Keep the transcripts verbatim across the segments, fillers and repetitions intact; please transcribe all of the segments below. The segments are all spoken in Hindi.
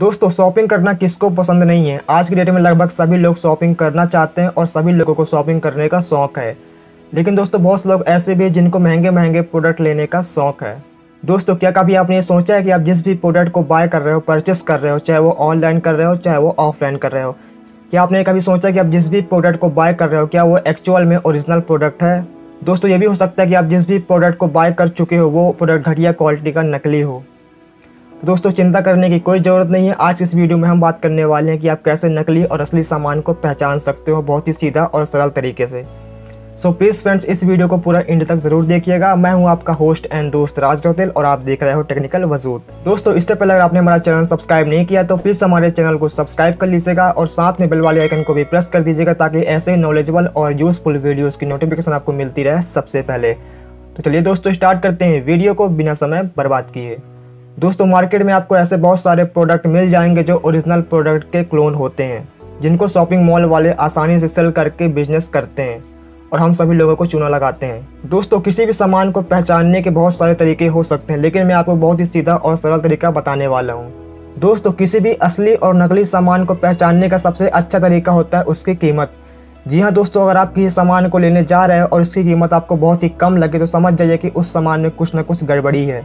दोस्तों शॉपिंग करना किसको पसंद नहीं है। आज की डेट में लगभग सभी लोग शॉपिंग करना चाहते हैं और सभी लोगों को शॉपिंग करने का शौक़ है। लेकिन दोस्तों बहुत से लोग ऐसे भी हैं जिनको महंगे महंगे प्रोडक्ट लेने का शौक़ है। दोस्तों क्या कभी आपने ये सोचा है कि आप जिस भी प्रोडक्ट को बाय कर रहे हो, परचेस कर रहे हो, चाहे वो ऑनलाइन कर रहे हो चाहे वो ऑफलाइन कर रहे हो, क्या आपने कभी सोचा कि आप जिस भी प्रोडक्ट को बाय कर रहे हो क्या वो एक्चुअल में ओरिजिनल प्रोडक्ट है। दोस्तों ये भी हो सकता है कि आप जिस भी प्रोडक्ट को बाय कर चुके हो वो प्रोडक्ट घटिया क्वालिटी का नकली हो। दोस्तों चिंता करने की कोई ज़रूरत नहीं है। आज इस वीडियो में हम बात करने वाले हैं कि आप कैसे नकली और असली सामान को पहचान सकते हो, बहुत ही सीधा और सरल तरीके से। सो प्लीज़ फ्रेंड्स इस वीडियो को पूरा एंड तक ज़रूर देखिएगा। मैं हूं आपका होस्ट एंड दोस्त राज रोटेल और आप देख रहे हो टेक्निकल वजूद। दोस्तों इससे पहले अगर आपने हमारा चैनल सब्सक्राइब नहीं किया तो प्लीज़ हमारे चैनल को सब्सक्राइब कर लीजिएगा और साथ में बेल वाले आइकन को भी प्रेस कर दीजिएगा ताकि ऐसे नॉलेजेबल और यूज़फुल वीडियोज़ की नोटिफिकेशन आपको मिलती रहे सबसे पहले। तो चलिए दोस्तों स्टार्ट करते हैं वीडियो को बिना समय बर्बाद किए। दोस्तों मार्केट में आपको ऐसे बहुत सारे प्रोडक्ट मिल जाएंगे जो ओरिजिनल प्रोडक्ट के क्लोन होते हैं, जिनको शॉपिंग मॉल वाले आसानी से सेल करके बिजनेस करते हैं और हम सभी लोगों को चूना लगाते हैं। दोस्तों किसी भी सामान को पहचानने के बहुत सारे तरीके हो सकते हैं, लेकिन मैं आपको बहुत ही सीधा और सरल तरीका बताने वाला हूँ। दोस्तों किसी भी असली और नकली सामान को पहचानने का सबसे अच्छा तरीका होता है उसकी कीमत। जी हाँ दोस्तों, अगर आप किसी सामान को लेने जा रहे हो और उसकी कीमत आपको बहुत ही कम लगे तो समझ जाइए कि उस सामान में कुछ ना कुछ गड़बड़ी है।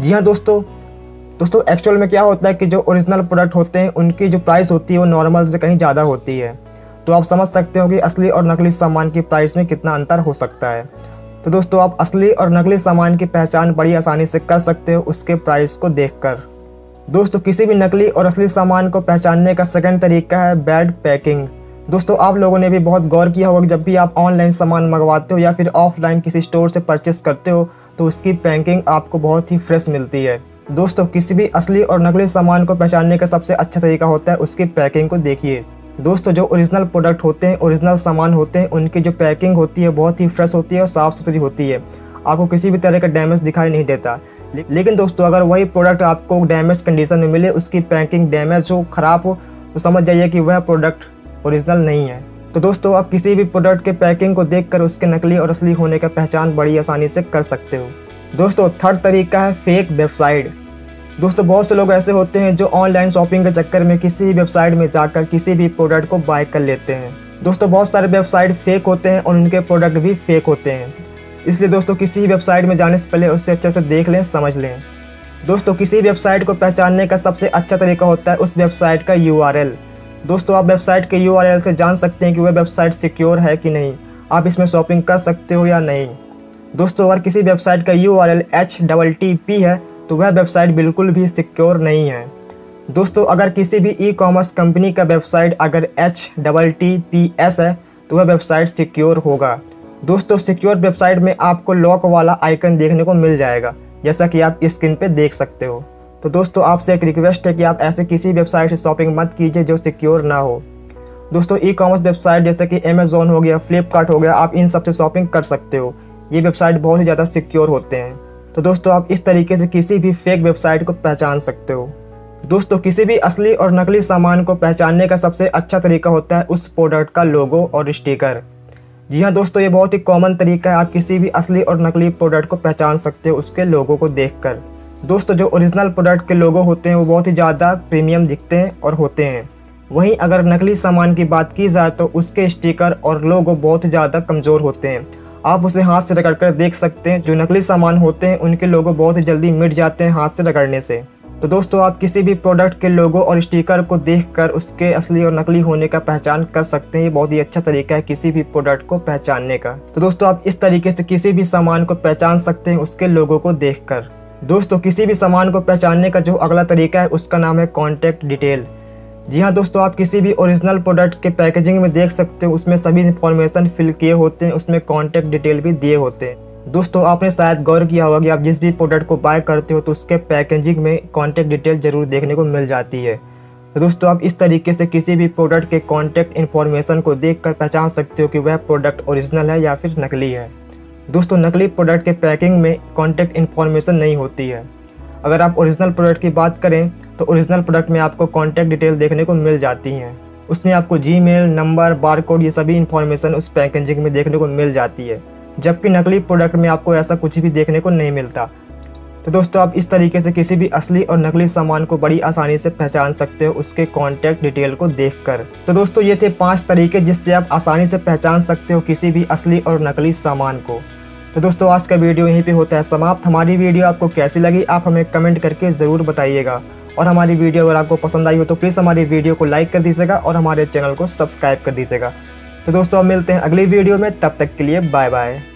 जी हाँ दोस्तों दोस्तों एक्चुअल में क्या होता है कि जो ओरिजिनल प्रोडक्ट होते हैं उनकी जो प्राइस होती है वो नॉर्मल से कहीं ज़्यादा होती है। तो आप समझ सकते हो कि असली और नकली सामान की प्राइस में कितना अंतर हो सकता है। तो दोस्तों आप असली और नकली सामान की पहचान बड़ी आसानी से कर सकते हो उसके प्राइस को देखकर। दोस्तों किसी भी नकली और असली सामान को पहचानने का सेकेंड तरीका है बैड पैकिंग। दोस्तों आप लोगों ने भी बहुत गौर किया होगा कि जब भी आप ऑनलाइन सामान मंगवाते हो या फिर ऑफलाइन किसी स्टोर से परचेस करते हो तो उसकी पैकिंग आपको बहुत ही फ्रेश मिलती है। दोस्तों किसी भी असली और नकली सामान को पहचानने का सबसे अच्छा तरीका होता है उसकी पैकिंग को देखिए। दोस्तों जो ओरिजिनल प्रोडक्ट होते हैं, ओरिजिनल सामान होते हैं, उनकी जो पैकिंग होती है बहुत ही फ्रेश होती है और साफ़ सुथरी होती है, आपको किसी भी तरह का डैमेज दिखाई नहीं देता। लेकिन दोस्तों अगर वही प्रोडक्ट आपको डैमेज कंडीशन में मिले, उसकी पैकिंग डैमेज हो, ख़राब हो, तो समझ जाइए कि वह प्रोडक्ट ओरिजिनल नहीं है। तो दोस्तों आप किसी भी प्रोडक्ट के पैकिंग को देख कर उसके नकली और असली होने का पहचान बड़ी आसानी से कर सकते हो। दोस्तों थर्ड तरीका है फेक वेबसाइट। दोस्तों बहुत से लोग ऐसे होते हैं जो ऑनलाइन शॉपिंग के चक्कर में किसी भी वेबसाइट में जाकर किसी भी प्रोडक्ट को बाय कर लेते हैं। दोस्तों बहुत सारे वेबसाइट फेक होते हैं और उनके प्रोडक्ट भी फेक होते हैं, इसलिए दोस्तों किसी भी वेबसाइट में जाने से पहले उससे अच्छे से देख लें, समझ लें। दोस्तों किसी वेबसाइट को पहचानने का सबसे अच्छा तरीका होता है उस वेबसाइट का यू आर एल। दोस्तों आप वेबसाइट के यू आर एल से जान सकते हैं कि वह वेबसाइट सिक्योर है कि नहीं, आप इसमें शॉपिंग कर सकते हो या नहीं। दोस्तों अगर किसी वेबसाइट का U R L H double T P है तो वह वेबसाइट बिल्कुल भी सिक्योर नहीं है। दोस्तों अगर किसी भी ई कॉमर्स कंपनी का वेबसाइट अगर H double T P S है तो वह वेबसाइट सिक्योर होगा। दोस्तों सिक्योर वेबसाइट में आपको लॉक वाला आइकन देखने को मिल जाएगा, जैसा कि आप स्क्रीन पे देख सकते हो। तो दोस्तों आपसे एक रिक्वेस्ट है कि आप ऐसे किसी वेबसाइट से शॉपिंग मत कीजिए जो सिक्योर ना हो। दोस्तों ई कॉमर्स वेबसाइट जैसे कि अमेजोन हो गया, फ्लिपकार्ट हो गया, आप इन सब से शॉपिंग कर सकते हो। ये वेबसाइट बहुत ही ज़्यादा सिक्योर होते हैं। तो दोस्तों आप इस तरीके से किसी भी फेक वेबसाइट को पहचान सकते हो। दोस्तों किसी भी असली और नकली सामान को पहचानने का सबसे अच्छा तरीका होता है उस प्रोडक्ट का लोगो और स्टिकर। जी हाँ दोस्तों ये बहुत ही कॉमन तरीका है, आप किसी भी असली और नकली प्रोडक्ट को पहचान सकते हो उसके लोगो को देखकर। दोस्तों जो ओरिजिनल प्रोडक्ट के लोगो होते हैं वो बहुत ही ज़्यादा प्रीमियम दिखते हैं और होते हैं। वहीं अगर नकली सामान की बात की जाए तो उसके स्टिकर और लोगो बहुत ही ज़्यादा कमज़ोर होते हैं, आप उसे हाथ से रगड़ कर देख सकते हैं। जो नकली सामान होते हैं उनके लोगो बहुत ही जल्दी मिट जाते हैं हाथ से रगड़ने से। तो दोस्तों आप किसी भी प्रोडक्ट के लोगो और स्टिकर को देखकर उसके असली और नकली होने का पहचान कर सकते हैं। ये बहुत ही अच्छा तरीका है किसी भी प्रोडक्ट को पहचानने का। तो दोस्तों आप इस तरीके से किसी भी सामान को पहचान सकते हैं उसके लोगो को देखकर। दोस्तों किसी भी सामान को पहचानने का जो अगला तरीका है उसका नाम है कॉन्टैक्ट डिटेल। जी हाँ दोस्तों आप किसी भी ओरिजिनल प्रोडक्ट के पैकेजिंग में देख सकते हो, उसमें सभी इन्फॉर्मेशन फिल किए होते हैं, उसमें कॉन्टैक्ट डिटेल भी दिए होते हैं। दोस्तों आपने शायद गौर किया होगा कि आप जिस भी प्रोडक्ट को बाय करते हो तो उसके पैकेजिंग में कॉन्टैक्ट डिटेल जरूर देखने को मिल जाती है। तो दोस्तों आप इस तरीके से किसी भी प्रोडक्ट के कॉन्टैक्ट इन्फॉर्मेशन को देख कर पहचान सकते हो कि वह प्रोडक्ट ओरिजिनल है या फिर नकली है। दोस्तों नकली प्रोडक्ट के पैकिंग में कॉन्टैक्ट इन्फॉर्मेशन नहीं होती है। अगर आप ओरिजिनल प्रोडक्ट की बात करें तो ओरिजिनल प्रोडक्ट में आपको कॉन्टैक्ट डिटेल देखने को मिल जाती हैं, उसमें आपको जीमेल नंबर, बारकोड, ये सभी इन्फॉर्मेशन उस पैकेजिंग में देखने को मिल जाती है। जबकि नकली प्रोडक्ट में आपको ऐसा कुछ भी देखने को नहीं मिलता। तो दोस्तों आप इस तरीके से किसी भी असली और नकली सामान को बड़ी आसानी से पहचान सकते हो उसके कॉन्टैक्ट डिटेल को देखकर। तो दोस्तों ये थे पांच तरीके जिससे आप आसानी से पहचान सकते हो किसी भी असली और नकली सामान को। तो दोस्तों आज का वीडियो यहीं पे होता है समाप्त। हमारी वीडियो आपको कैसी लगी आप हमें कमेंट करके ज़रूर बताइएगा, और हमारी वीडियो अगर आपको पसंद आई हो तो प्लीज़ हमारी वीडियो को लाइक कर दीजिएगा और हमारे चैनल को सब्सक्राइब कर दीजिएगा। तो दोस्तों अब मिलते हैं अगली वीडियो में, तब तक के लिए बाय बाय।